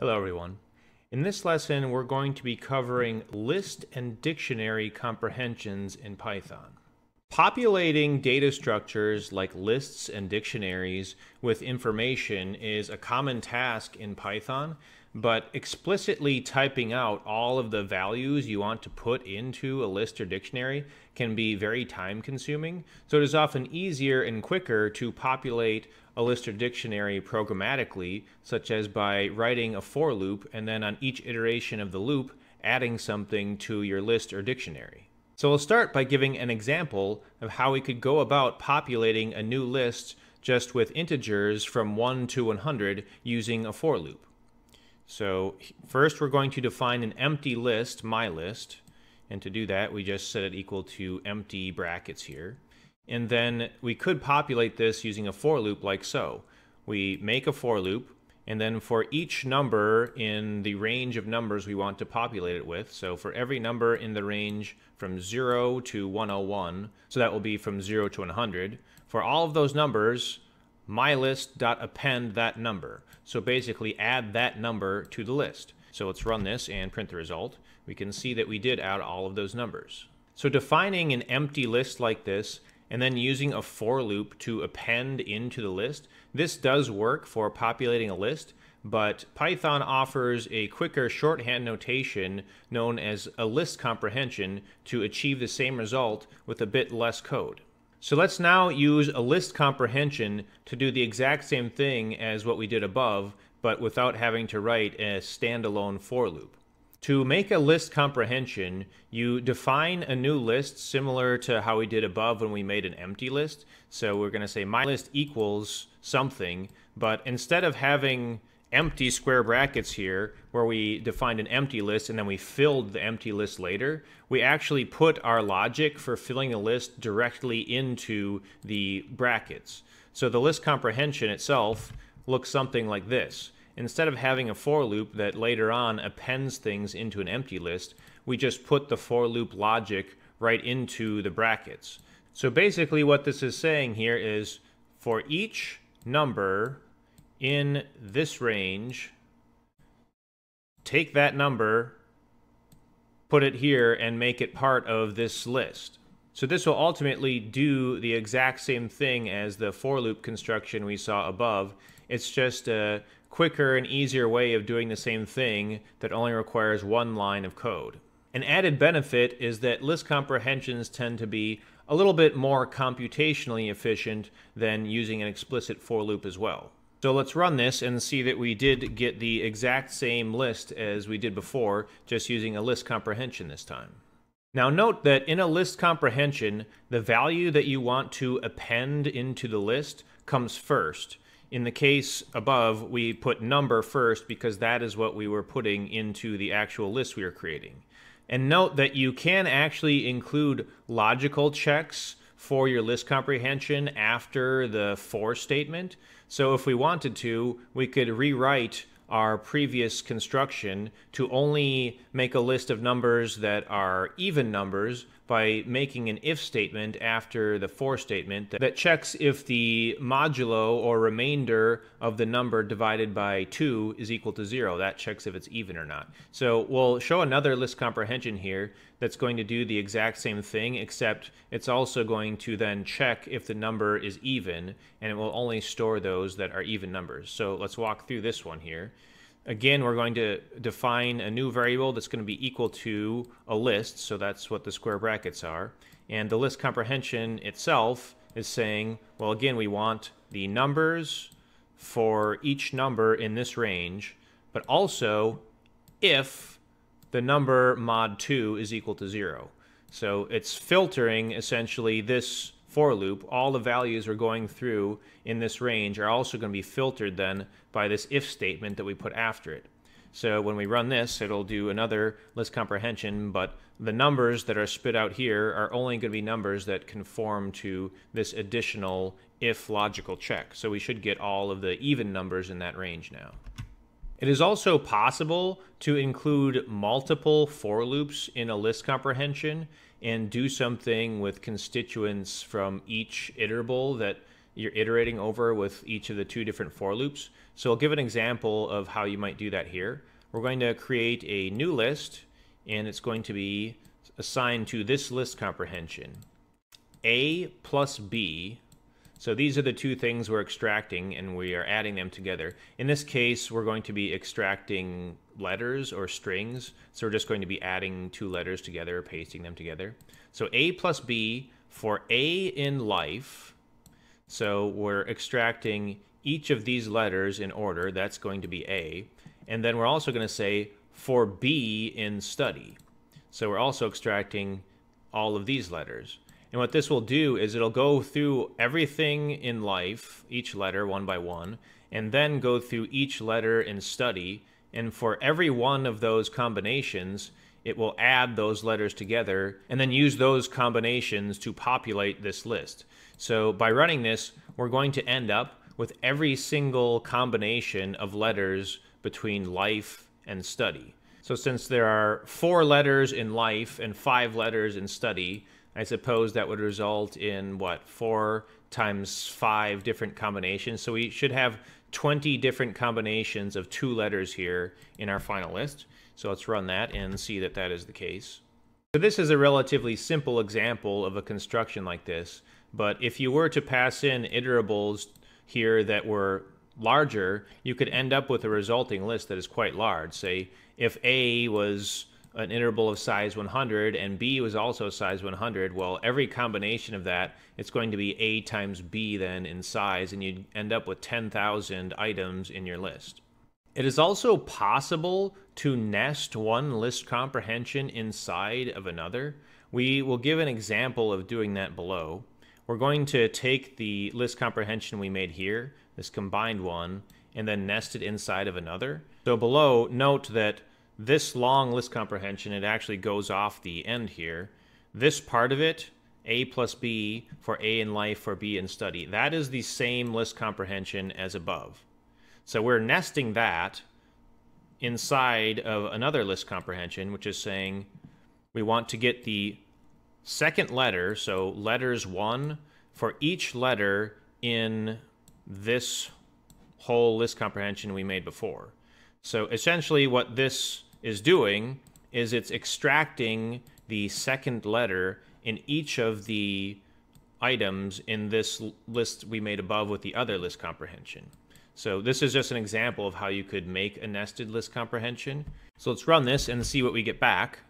Hello everyone. In this lesson we're going to be covering list and dictionary comprehensions in Python. Populating data structures like lists and dictionaries with information is a common task in Python, but explicitly typing out all of the values you want to put into a list or dictionary can be very time consuming. So it is often easier and quicker to populate a list or dictionary programmatically, such as by writing a for loop and then on each iteration of the loop, adding something to your list or dictionary. So we'll start by giving an example of how we could go about populating a new list just with integers from 1 to 100 using a for loop. So first we're going to define an empty list, my list, and to do that we just set it equal to empty brackets here. And then we could populate this using a for loop like so. We make a for loop, and then for each number in the range of numbers we want to populate it with, so for every number in the range from 0 to 101, so that will be from 0 to 100, for all of those numbers, my list.append that number. So basically add that number to the list. So let's run this and print the result. We can see that we did add all of those numbers. So defining an empty list like this and then using a for loop to append into the list, this does work for populating a list, but Python offers a quicker shorthand notation known as a list comprehension to achieve the same result with a bit less code. So let's now use a list comprehension to do the exact same thing as what we did above, but without having to write a standalone for loop. To make a list comprehension, you define a new list similar to how we did above when we made an empty list. So we're going to say my list equals something, but instead of having empty square brackets here where we defined an empty list and then we filled the empty list later, we actually put our logic for filling a list directly into the brackets. So the list comprehension itself looks something like this. Instead of having a for loop that later on appends things into an empty list, we just put the for loop logic right into the brackets. So basically what this is saying here is for each number in this range, take that number, put it here, and make it part of this list. So this will ultimately do the exact same thing as the for loop construction we saw above. It's just a quicker and easier way of doing the same thing that only requires one line of code. An added benefit is that list comprehensions tend to be a little bit more computationally efficient than using an explicit for loop as well. So let's run this and see that we did get the exact same list as we did before, just using a list comprehension this time. Now note that in a list comprehension, the value that you want to append into the list comes first. In the case above, we put number first because that is what we were putting into the actual list we were creating. And note that you can actually include logical checks for your list comprehension after the for statement. So if we wanted to, we could rewrite our previous construction to only make a list of numbers that are even numbers by making an if statement after the for statement that checks if the modulo or remainder of the number divided by 2 is equal to 0. That checks if it's even or not. So we'll show another list comprehension here that's going to do the exact same thing, except it's also going to then check if the number is even, and it will only store those that are even numbers. So let's walk through this one here. Again, we're going to define a new variable that's going to be equal to a list, so that's what the square brackets are. And the list comprehension itself is saying, well, again, we want the numbers for each number in this range, but also if the number mod 2 is equal to 0. So it's filtering essentially this for loop. All the values we're going through in this range are also going to be filtered then by this if statement that we put after it. So when we run this, it'll do another list comprehension, but the numbers that are spit out here are only going to be numbers that conform to this additional if logical check. So we should get all of the even numbers in that range now. It is also possible to include multiple for loops in a list comprehension and do something with constituents from each iterable that you're iterating over with each of the two different for loops. So I'll give an example of how you might do that here. We're going to create a new list, and it's going to be assigned to this list comprehension. A plus B. So these are the two things we're extracting, and we are adding them together. In this case, we're going to be extracting letters or strings. So we're just going to be adding two letters together, pasting them together. So A plus B for A in life. So we're extracting each of these letters in order. That's going to be A. And then we're also going to say for B in study. So we're also extracting all of these letters. And what this will do is it'll go through everything in life, each letter one by one, and then go through each letter in study. And for every one of those combinations, it will add those letters together and then use those combinations to populate this list. So by running this, we're going to end up with every single combination of letters between life and study. So since there are 4 letters in life and 5 letters in study, I suppose that would result in, what, 4 times 5 different combinations. So we should have 20 different combinations of 2 letters here in our final list. So let's run that and see that that is the case. So this is a relatively simple example of a construction like this. But if you were to pass in iterables here that were larger, you could end up with a resulting list that is quite large. Say, if A was an iterable of size 100 and B was also size 100, well, every combination of that, it's going to be A times B then in size, and you'd end up with 10,000 items in your list. It is also possible to nest one list comprehension inside of another. We will give an example of doing that below. We're going to take the list comprehension we made here, this combined one, and then nest it inside of another. So below, note that this long list comprehension, it actually goes off the end here. This part of it, A plus B for A in life for B in study, that is the same list comprehension as above. So we're nesting that inside of another list comprehension, which is saying we want to get the second letter, so letters 1, for each letter in this whole list comprehension we made before. So essentially what this is doing is it's extracting the second letter in each of the items in this list we made above with the other list comprehension. So this is just an example of how you could make a nested list comprehension. So let's run this and see what we get back.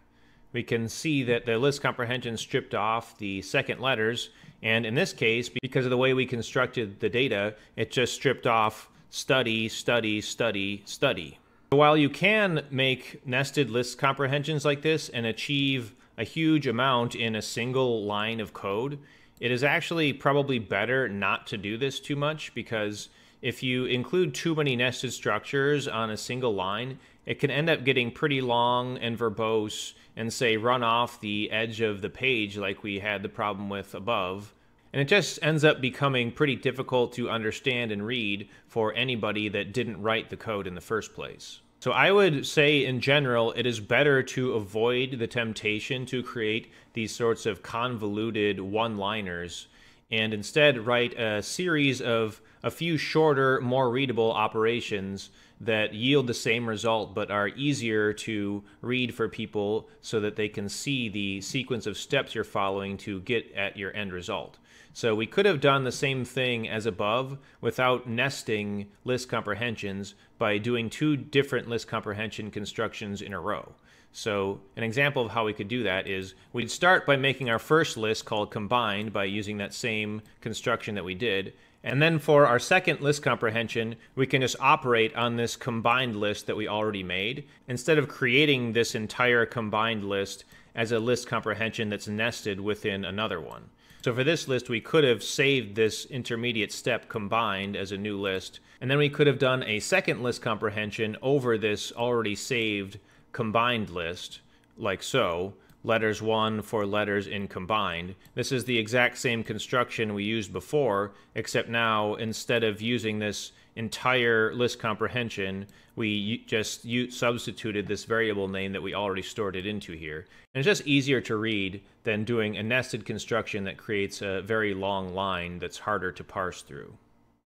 We can see that the list comprehension stripped off the second letters. And in this case, because of the way we constructed the data, it just stripped off study, study, study, study. So while you can make nested list comprehensions like this and achieve a huge amount in a single line of code, it is actually probably better not to do this too much, because if you include too many nested structures on a single line, it can end up getting pretty long and verbose and, say, run off the edge of the page like we had the problem with above. And it just ends up becoming pretty difficult to understand and read for anybody that didn't write the code in the first place. So I would say in general, it is better to avoid the temptation to create these sorts of convoluted one-liners and instead write a series of a few shorter, more readable operations that yield the same result but are easier to read for people so that they can see the sequence of steps you're following to get at your end result. So we could have done the same thing as above without nesting list comprehensions by doing 2 different list comprehension constructions in a row. So an example of how we could do that is we'd start by making our first list called combined by using that same construction that we did. And then for our second list comprehension, we can just operate on this combined list that we already made, instead of creating this entire combined list as a list comprehension that's nested within another one. So for this list, we could have saved this intermediate step combined as a new list, and then we could have done a second list comprehension over this already saved combined list, like so, letters 1 for letters in combined. This is the exact same construction we used before, except now, instead of using this entire list comprehension, we just substituted this variable name that we already stored it into here. And it's just easier to read than doing a nested construction that creates a very long line that's harder to parse through.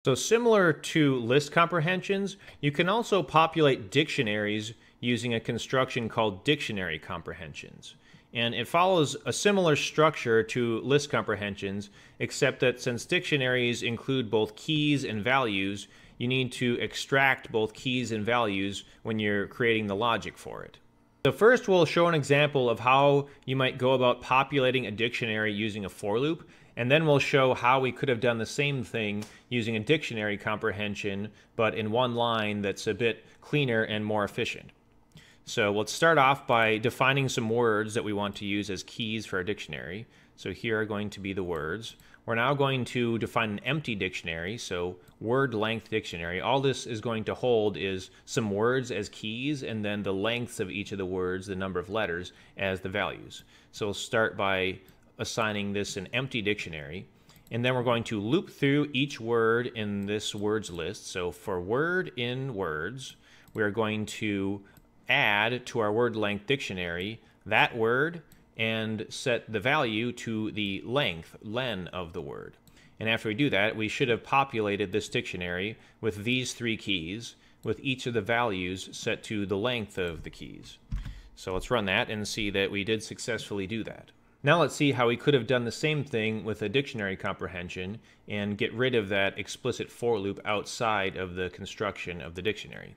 So similar to list comprehensions, you can also populate dictionaries using a construction called dictionary comprehensions. And it follows a similar structure to list comprehensions, except that since dictionaries include both keys and values, you need to extract both keys and values when you're creating the logic for it. So first we'll show an example of how you might go about populating a dictionary using a for loop, and then we'll show how we could have done the same thing using a dictionary comprehension, but in one line that's a bit cleaner and more efficient. So let's start off by defining some words that we want to use as keys for our dictionary. So here are going to be the words. We're now going to define an empty dictionary, so word length dictionary. All this is going to hold is some words as keys and then the lengths of each of the words, the number of letters, as the values. So we'll start by assigning this an empty dictionary. And then we're going to loop through each word in this words list. So for word in words, we're going to add to our word length dictionary that word and set the value to the length, len, of the word. And after we do that, we should have populated this dictionary with these three keys, with each of the values set to the length of the keys. So let's run that and see that we did successfully do that. Now let's see how we could have done the same thing with a dictionary comprehension and get rid of that explicit for loop outside of the construction of the dictionary.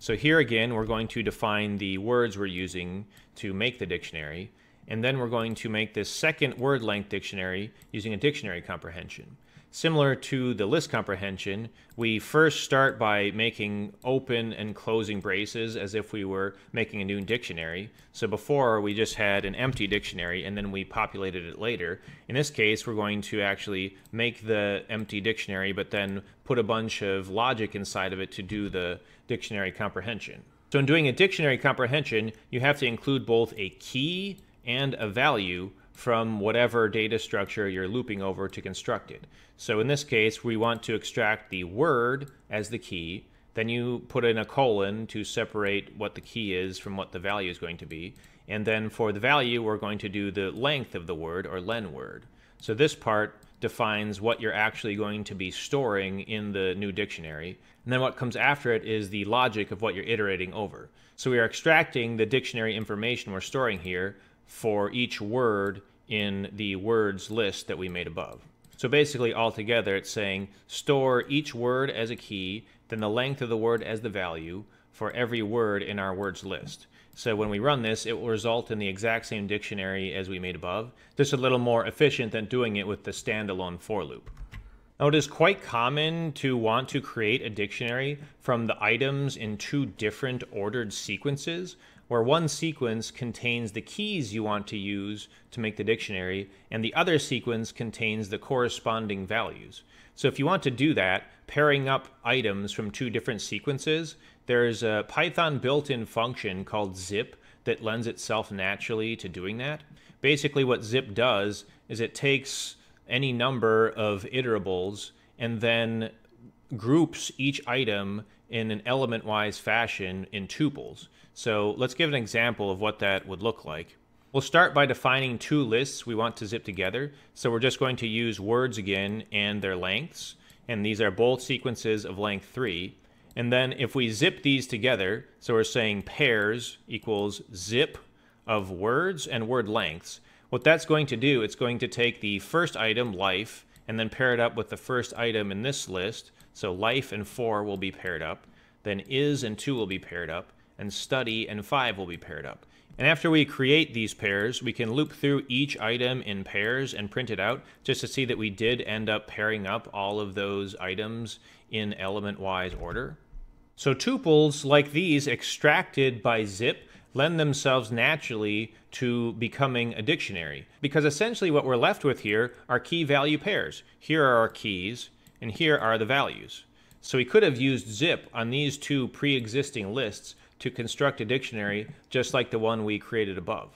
So here again, we're going to define the words we're using to make the dictionary, and then we're going to make this second word length dictionary using a dictionary comprehension. Similar to the list comprehension, we first start by making open and closing braces as if we were making a new dictionary. So before, we just had an empty dictionary and then we populated it later. In this case, we're going to actually make the empty dictionary, but then put a bunch of logic inside of it to do the dictionary comprehension. So in doing a dictionary comprehension, you have to include both a key and a value from whatever data structure you're looping over to construct it. So in this case, we want to extract the word as the key, then you put in a colon to separate what the key is from what the value is going to be, and then for the value, we're going to do the length of the word, or len word. So this part defines what you're actually going to be storing in the new dictionary, and then what comes after it is the logic of what you're iterating over. So we are extracting the dictionary information we're storing here for each word in the words list that we made above. So basically altogether it's saying store each word as a key, then the length of the word as the value for every word in our words list. So when we run this, it will result in the exact same dictionary as we made above, just a little more efficient than doing it with the standalone for loop. Now, it is quite common to want to create a dictionary from the items in two different ordered sequences, where one sequence contains the keys you want to use to make the dictionary, and the other sequence contains the corresponding values. So if you want to do that, pairing up items from two different sequences, there's a Python built-in function called zip that lends itself naturally to doing that. Basically, what zip does is it takes any number of iterables and then groups each item in an element-wise fashion in tuples. So let's give an example of what that would look like. We'll start by defining two lists we want to zip together. So we're just going to use words again and their lengths. And these are both sequences of length 3. And then if we zip these together, so we're saying pairs equals zip of words and word lengths. What that's going to do, it's going to take the first item, life, and then pair it up with the first item in this list. So life and 4 will be paired up. Then is and 2 will be paired up. And study and 5 will be paired up. And after we create these pairs, we can loop through each item in pairs and print it out just to see that we did end up pairing up all of those items in element-wise order. So tuples like these extracted by zip lend themselves naturally to becoming a dictionary, because essentially what we're left with here are key value pairs. Here are our keys and here are the values. So we could have used zip on these two pre-existing lists to construct a dictionary just like the one we created above.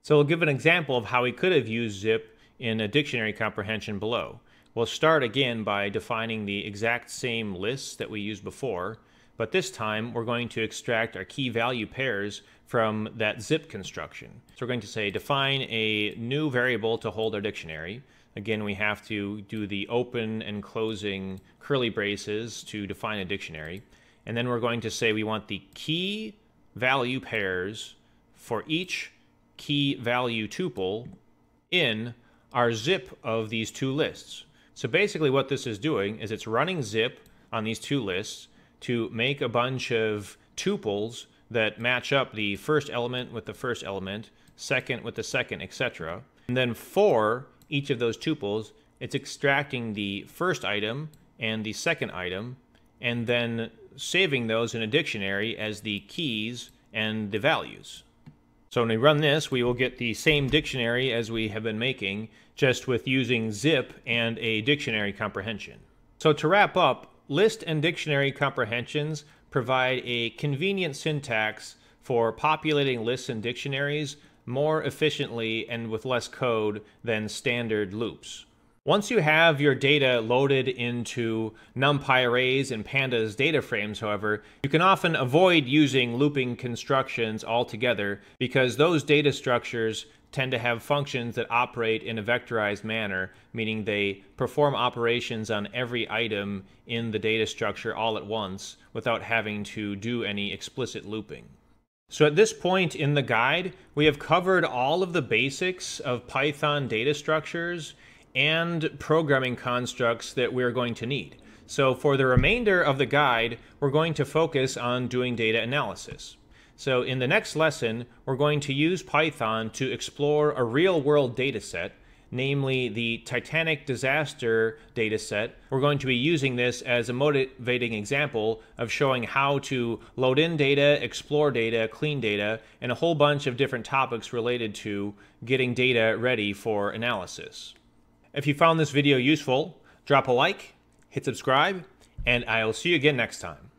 So we'll give an example of how we could have used zip in a dictionary comprehension below. We'll start again by defining the exact same lists that we used before, but this time we're going to extract our key value pairs from that zip construction. So we're going to say define a new variable to hold our dictionary. Again, we have to do the open and closing curly braces to define a dictionary. And then we're going to say we want the key value pairs for each key value tuple in our zip of these two lists. So basically what this is doing is it's running zip on these two lists to make a bunch of tuples that match up the first element with the first element, second with the second, etc. And then for each of those tuples, it's extracting the first item and the second item, and then saving those in a dictionary as the keys and the values. So when we run this, we will get the same dictionary as we have been making, just with using zip and a dictionary comprehension. So to wrap up, list and dictionary comprehensions provide a convenient syntax for populating lists and dictionaries more efficiently and with less code than standard loops. Once you have your data loaded into NumPy arrays and pandas data frames, however, you can often avoid using looping constructions altogether because those data structures tend to have functions that operate in a vectorized manner, meaning they perform operations on every item in the data structure all at once without having to do any explicit looping. So at this point in the guide, we have covered all of the basics of Python data structures and programming constructs that we're going to need. So for the remainder of the guide, we're going to focus on doing data analysis. So in the next lesson, we're going to use Python to explore a real-world data set, namely the Titanic disaster data set. We're going to be using this as a motivating example of showing how to load in data, explore data, clean data, and a whole bunch of different topics related to getting data ready for analysis. If you found this video useful, drop a like, hit subscribe, and I'll see you again next time.